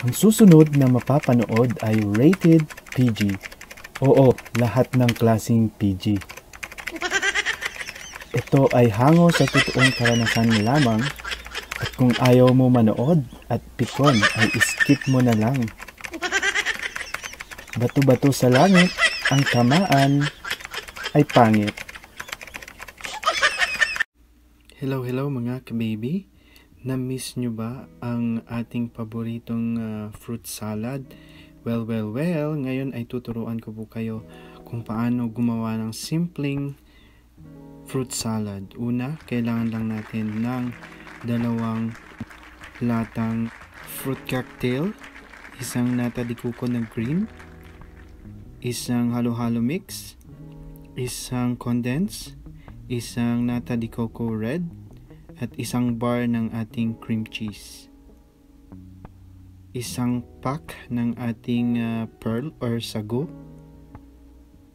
Ang susunod na mapapanood ay rated PG. Oo, lahat ng klaseng PG. Ito ay hango sa totoong karanasan lamang. At kung ayaw mo manood at pikon ay skip mo na lang. Bato-bato sa langit, ang tamaan ay pangit. Hello, hello mga kababy. Na-miss nyo ba ang ating paboritong fruit salad? Well, ngayon ay tuturuan ko po kayo kung paano gumawa ng simpleng fruit salad. Una, kailangan lang natin ng 2 latang fruit cocktail, 1 nata de coco na green, 1 halo-halo mix, 1 condense, 1 nata de coco red, at 1 bar ng ating cream cheese. 1 pack ng ating pearl or sago.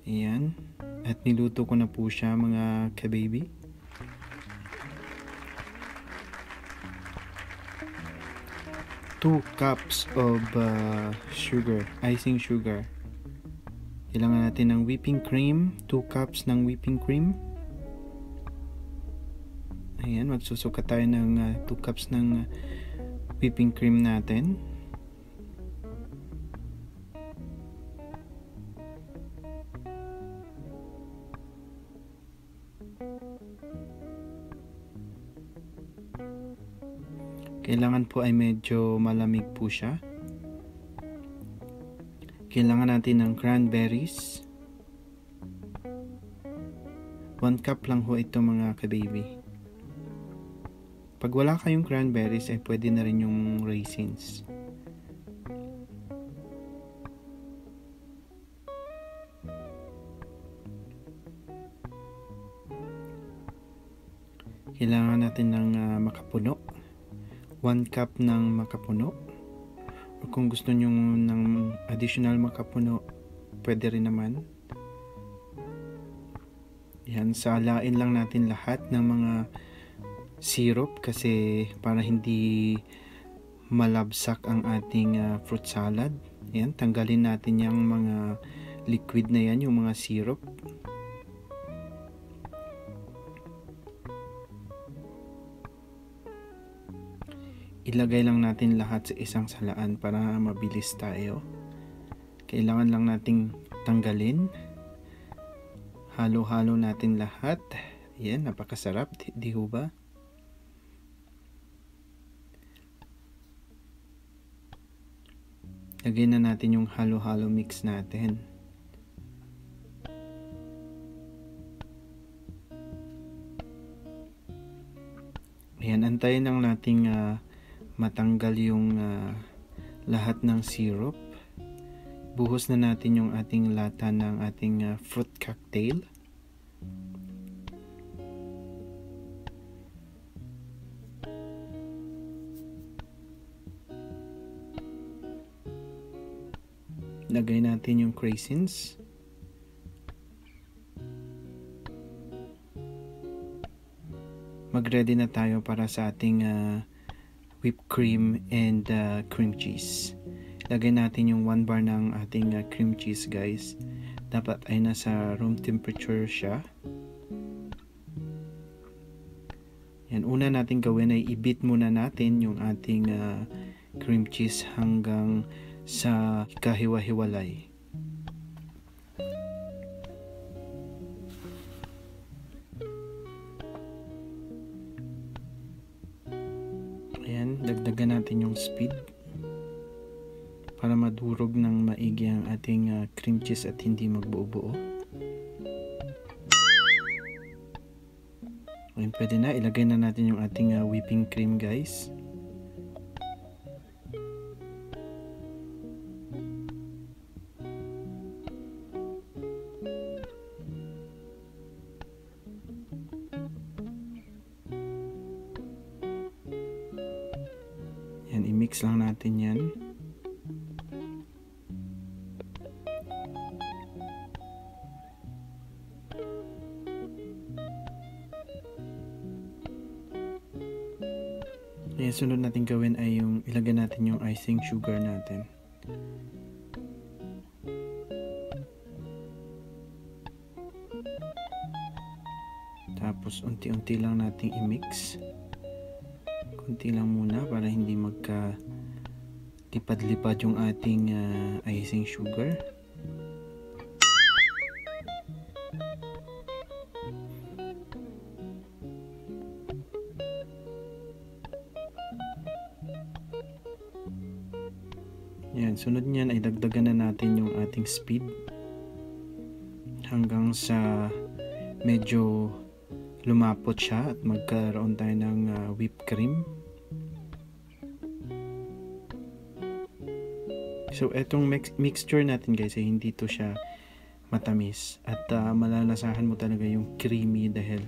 Ayan. At niluto ko na po siya mga kababy. Two cups of sugar, icing sugar. Kailangan natin ng whipping cream, 2 cups ng whipping cream. Ayan, magsusuka tayo ng 2 cups ng whipping cream natin. Kailangan po ay medyo malamig po siya. Kailangan natin ng cranberries. 1 cup lang ho ito mga kababy. Pag wala kayong cranberries ay pwede na rin yung raisins. Kailangan natin ng makapuno. 1 cup ng makapuno. O kung gusto nyo ng additional makapuno, pwede rin naman. Yan, salain lang natin lahat ng mga syrup kasi para hindi malabsak ang ating fruit salad. Yan, tanggalin natin yung mga liquid na yan, yung mga syrup. Ilagay lang natin lahat sa isang salaan para mabilis tayo. Kailangan lang nating tanggalin. Halo-halo natin lahat. Ayan, napakasarap. Di ho ba? Lagay na natin yung halo-halo mix natin. Ayan, antayin lang nating matanggal yung lahat ng syrup. Buhos na natin yung ating lata ng ating fruit cocktail. Lagay natin yung raisins. Mag-ready na tayo para sa ating whipped cream and cream cheese. Lagay natin yung 1 bar ng ating cream cheese guys. Dapat ay nasa room temperature siya. Yan, una natin gawin ay i-beat muna natin yung ating cream cheese hanggang sa kahiwa-hiwalay. Dagdagan natin yung speed para madurog ng maigi ang ating cream cheese at hindi magbuo-buo. Ngayon pwede na, ilagay na natin yung ating whipping cream guys. I-mix lang natin yan. Ayan, sunod natin gawin ay yung ilagay natin yung icing sugar natin. Tapos unti-unti lang nating i-mix. Kunti lang muna para hindi magka-tipad-lipad yung ating icing sugar. Yan, sunod niyan ay dagdagan na natin yung ating speed hanggang sa medyo lumapot siya at magkaroon tayo ng whipped cream. So etong mixture natin guys ay hindi to siya matamis at malalasahan mo talaga yung creamy dahil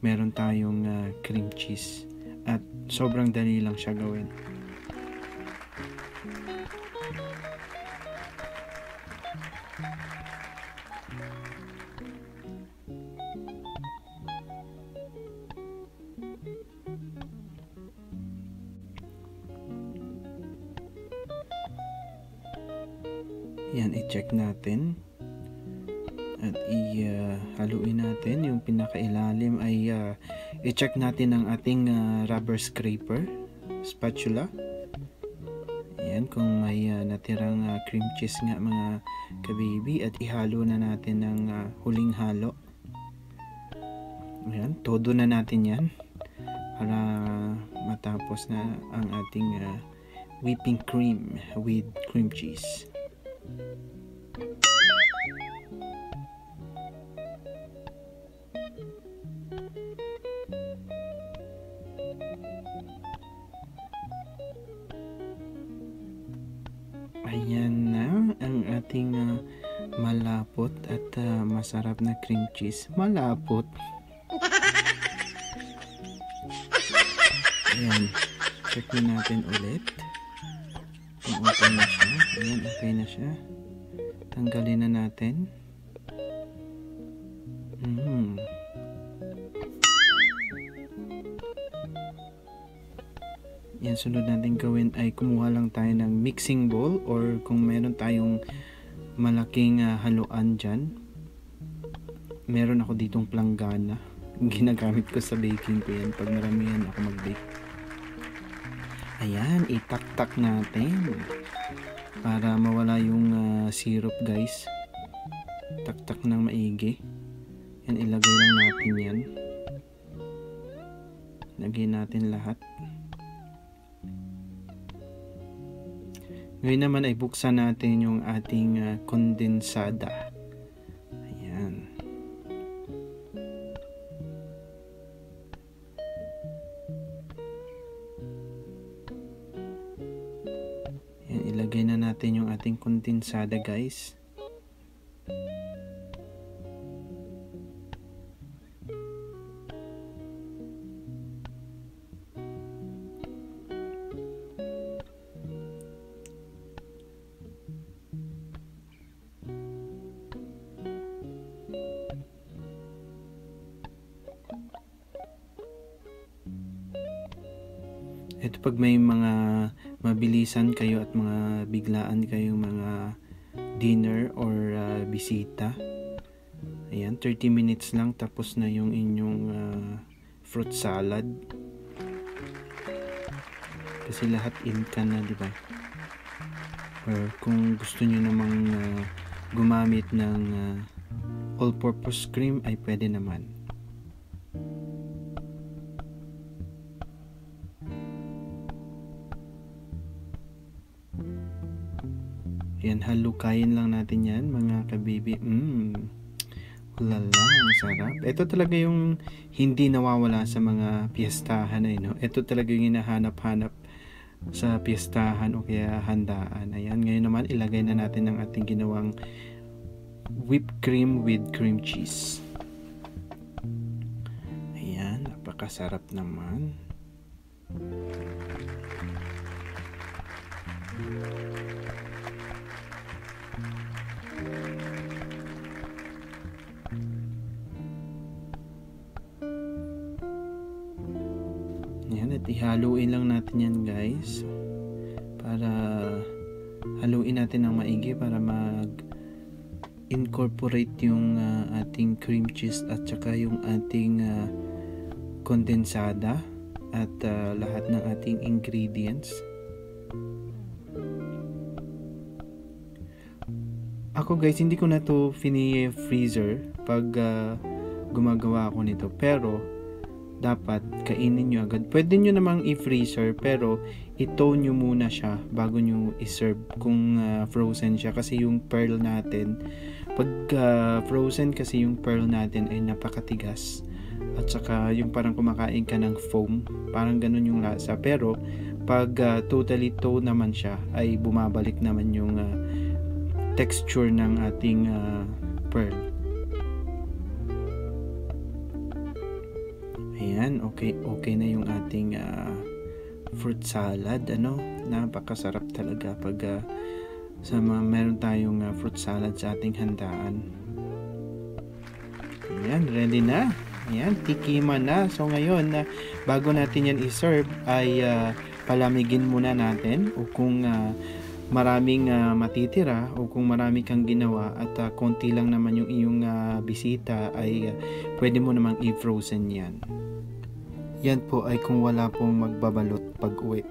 meron tayong cream cheese at sobrang dali lang siya gawin. Yan, i-check natin at i-haluin natin. Yung pinakailalim ay i-check natin ang ating rubber scraper spatula. Yan, kung may natirang cream cheese nga mga kababy, at ihalo na natin ng huling halo. Yan, todo na natin yan para matapos na ang ating whipping cream with cream cheese. Ayan na ang ating malapot at masarap na cream cheese. Malapot. Ayan. Check natin ulit. Okay na siya. Ayan, okay na siya. Tanggalin na natin. Yan, sunod natin gawin ay kumuha lang tayo ng mixing bowl or kung meron tayong malaking haluan dyan. Meron ako ditong planggana. Ginagamit ko sa baking ko yan pag maramihan ako mag-bake. Ayan, itaktak natin para mawala yung syrup guys. Taktak ng maigi. Yan, ilagay lang natin yan. Lagay natin lahat. Ngayon naman ay buksan natin yung ating kondensada. Ayan. Ayan, ilagay na natin yung ating kondensada guys. Ito pag may mga mabilisan kayo at mga biglaan kayo mga dinner or bisita. Ayan, 30 minutes lang tapos na yung inyong fruit salad. Kasi lahat in can na, di ba? Or kung gusto niyo namang gumamit ng all-purpose cream ay pwede naman. Yan, halukayin lang natin yan mga kabibi. Ulala, ang sarap. Ito talaga yung hindi nawawala sa mga piyestahan ay, no? Ito talaga yung hinahanap-hanap sa piyestahan o kaya handaan. Ayan, ngayon naman ilagay na natin ang ating ginawang whipped cream with cream cheese. Ayan, napakasarap naman. at ihaluin lang natin yan guys, para haluin natin ng maigi para mag-incorporate yung ating cream cheese at saka yung ating kondensada at lahat ng ating ingredients. Ako guys, hindi ko na to fini-freezer pag gumagawa ako nito, pero dapat kainin nyo agad. Pwede nyo namang i-freezer pero i-tone nyo muna siya bago nyo i-serve kung frozen siya, kasi yung pearl natin pag frozen kasi yung pearl natin ay napakatigas at saka yung parang kumakain ka ng foam, parang ganun yung lasa. Pero pag totally tone naman siya ay bumabalik naman yung texture ng ating pearl. Ayan, okay na yung ating fruit salad. Ano, napakasarap talaga pag meron tayong fruit salad sa ating handaan. Ayan, ready na. Ayan, tikiman na. So ngayon, bago natin yan i-serve ay palamigin muna natin, o kung maraming matitira o kung marami kang ginawa at konti lang naman yung iyong bisita ay pwede mo namang i-frozen yan. Yan po ay kung wala pong magbabalot pag uwi.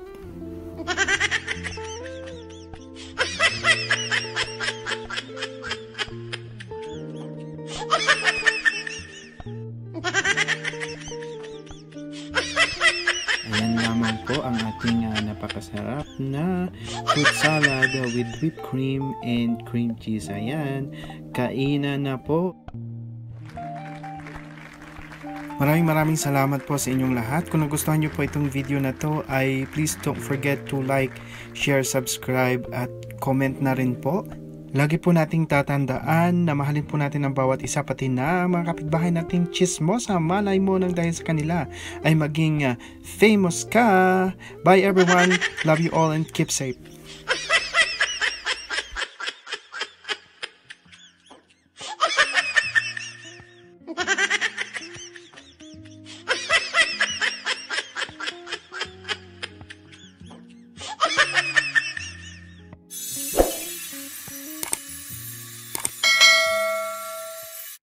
Ang ating napakasarap na fruit salad with whipped cream and cream cheese. Ayan, kainan na po. Maraming salamat po sa inyong lahat. Kung nagustuhan nyo po itong video na to ay please don't forget to like, share, subscribe at comment na rin po. Lagi po nating tatandaan na mahalin po natin ang bawat isa, pati na ang mga kapitbahay nating chismosa. Malay mo nang dahil sa kanila ay maging famous ka. Bye everyone. Love you all and keep safe.